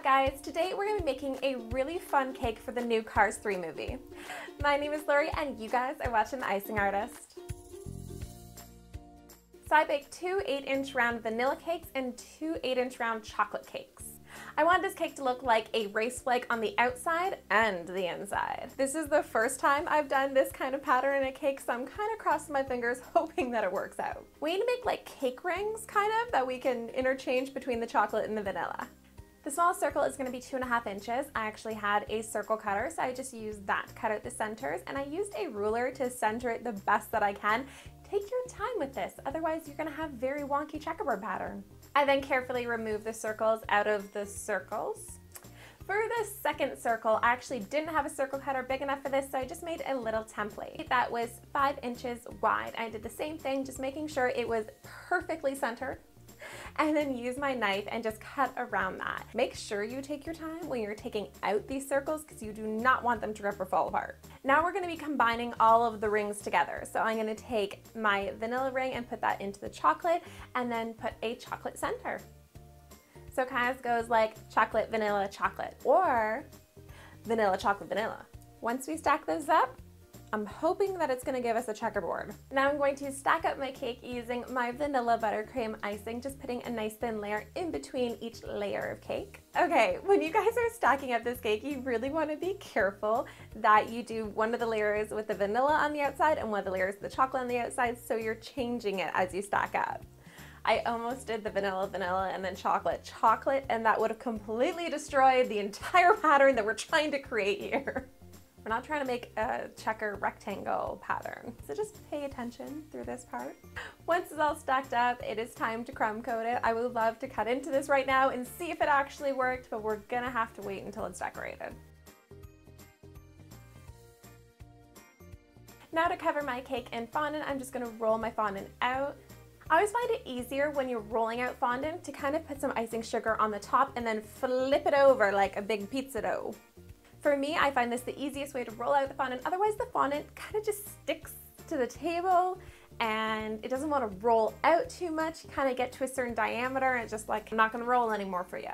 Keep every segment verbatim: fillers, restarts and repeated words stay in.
up, guys? Today we're going to be making a really fun cake for the new Cars three movie. My name is Lori and you guys are watching The Icing Artist. So I baked two eight inch round vanilla cakes and two eight inch round chocolate cakes. I wanted this cake to look like a race flag on the outside and the inside. This is the first time I've done this kind of pattern in a cake, so I'm kind of crossing my fingers hoping that it works out. We need to make like cake rings, kind of, that we can interchange between the chocolate and the vanilla. The smallest circle is going to be two and a half inches. I actually had a circle cutter, so I just used that to cut out the centers, and I used a ruler to center it the best that I can. Take your time with this, otherwise you're going to have very wonky checkerboard pattern. I then carefully remove the circles out of the circles. For the second circle, I actually didn't have a circle cutter big enough for this, so I just made a little template that was five inches wide. I did the same thing, just making sure it was perfectly centered, and then use my knife and just cut around that. Make sure you take your time when you're taking out these circles because you do not want them to rip or fall apart. Now we're going to be combining all of the rings together. So I'm going to take my vanilla ring and put that into the chocolate and then put a chocolate center. So it kind of goes like chocolate, vanilla, chocolate, or vanilla, chocolate, vanilla. Once we stack those up, I'm hoping that it's gonna give us a checkerboard. Now I'm going to stack up my cake using my vanilla buttercream icing, just putting a nice thin layer in between each layer of cake. Okay, when you guys are stacking up this cake, you really wanna be careful that you do one of the layers with the vanilla on the outside and one of the layers with the chocolate on the outside, so you're changing it as you stack up. I almost did the vanilla, vanilla, and then chocolate, chocolate, and that would have completely destroyed the entire pattern that we're trying to create here. We're not trying to make a checker rectangle pattern, so just pay attention through this part. Once it's all stacked up, it is time to crumb coat it. I would love to cut into this right now and see if it actually worked, but we're gonna have to wait until it's decorated. Now to cover my cake in fondant, I'm just gonna roll my fondant out. I always find it easier when you're rolling out fondant to kind of put some icing sugar on the top and then flip it over like a big pizza dough. For me, I find this the easiest way to roll out the fondant. Otherwise, the fondant kind of just sticks to the table and it doesn't want to roll out too much. You kind of get to a certain diameter and it's just like, I'm not going to roll anymore for you.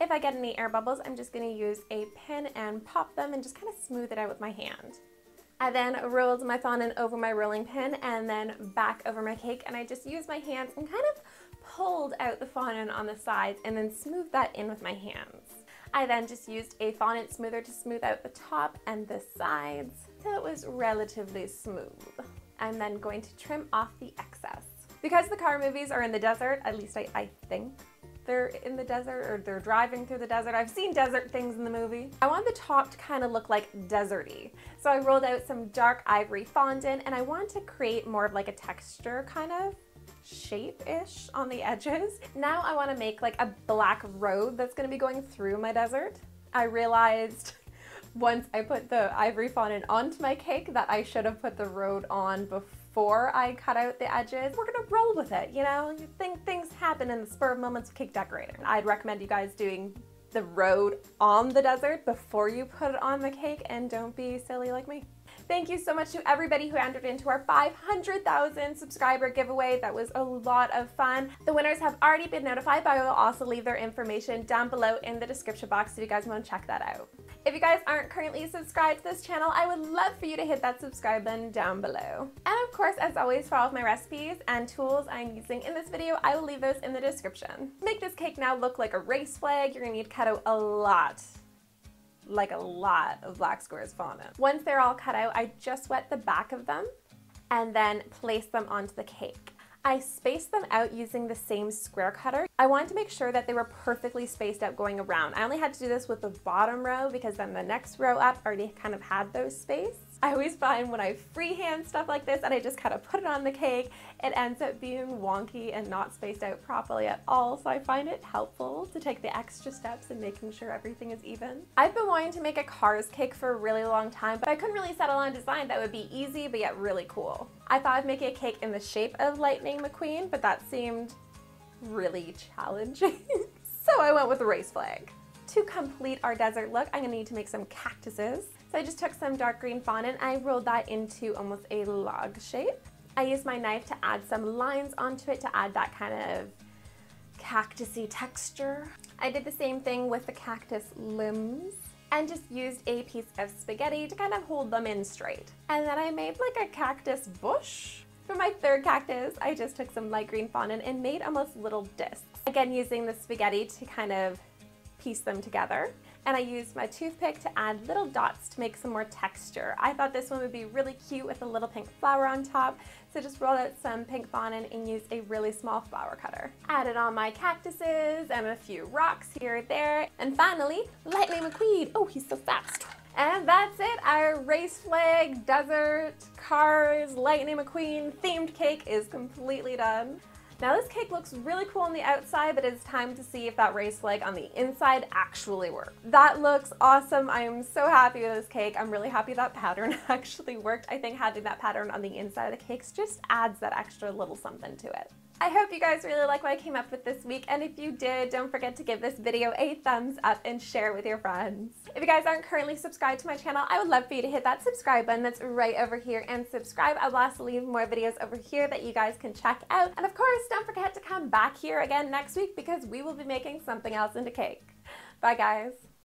If I get any air bubbles, I'm just going to use a pin and pop them and just kind of smooth it out with my hand. I then rolled my fondant over my rolling pin and then back over my cake, and I just used my hands and kind of pulled out the fondant on the sides and then smoothed that in with my hands. I then just used a fondant smoother to smooth out the top and the sides till it was relatively smooth. I'm then going to trim off the excess. Because the car movies are in the desert, at least I, I think they're in the desert or they're driving through the desert. I've seen desert things in the movie. I want the top to kind of look like deserty. So I rolled out some dark ivory fondant and I wanted to create more of like a texture kind of shape-ish on the edges. Now I want to make like a black road that's going to be going through my desert. I realized once I put the ivory fondant onto my cake that I should have put the road on before I cut out the edges. We're going to roll with it, you know? You think things happen in the spur of moments of cake decorating. I'd recommend you guys doing the road on the desert before you put it on the cake, and don't be silly like me. Thank you so much to everybody who entered into our five hundred thousand subscriber giveaway. That was a lot of fun. The winners have already been notified, but I will also leave their information down below in the description box if you guys want to check that out. If you guys aren't currently subscribed to this channel, I would love for you to hit that subscribe button down below. And of course, as always, for all of my recipes and tools I'm using in this video, I will leave those in the description. To make this cake now look like a race flag, you're going to need to cut out a lot. Like a lot of black squares fondant. Once they're all cut out, I just wet the back of them and then place them onto the cake. I spaced them out using the same square cutter. I wanted to make sure that they were perfectly spaced out going around. I only had to do this with the bottom row because then the next row up already kind of had those spaced. I always find when I freehand stuff like this and I just kind of put it on the cake, it ends up being wonky and not spaced out properly at all, so I find it helpful to take the extra steps in making sure everything is even. I've been wanting to make a Cars cake for a really long time, but I couldn't really settle on a design that would be easy but yet really cool. I thought I'd make a cake in the shape of Lightning McQueen, but that seemed really challenging, so I went with a race flag. To complete our desert look, I'm going to need to make some cactuses. So I just took some dark green fondant, I rolled that into almost a log shape. I used my knife to add some lines onto it to add that kind of cactusy texture. I did the same thing with the cactus limbs and just used a piece of spaghetti to kind of hold them in straight. And then I made like a cactus bush. For my third cactus, I just took some light green fondant and made almost little discs. Again, using the spaghetti to kind of piece them together. And I used my toothpick to add little dots to make some more texture. I thought this one would be really cute with a little pink flower on top, so just rolled out some pink fondant and used a really small flower cutter. Added on my cactuses and a few rocks here and there. And finally, Lightning McQueen. Oh, he's so fast. And that's it, our race flag, desert, cars, Lightning McQueen themed cake is completely done. Now this cake looks really cool on the outside, but it's time to see if that race flag on the inside actually worked. That looks awesome. I am so happy with this cake. I'm really happy that pattern actually worked. I think having that pattern on the inside of the cakes just adds that extra little something to it. I hope you guys really like what I came up with this week, and if you did, don't forget to give this video a thumbs up and share with your friends. If you guys aren't currently subscribed to my channel, I would love for you to hit that subscribe button that's right over here and subscribe. I will also leave more videos over here that you guys can check out. And of course, don't forget to come back here again next week because we will be making something else into cake. Bye guys.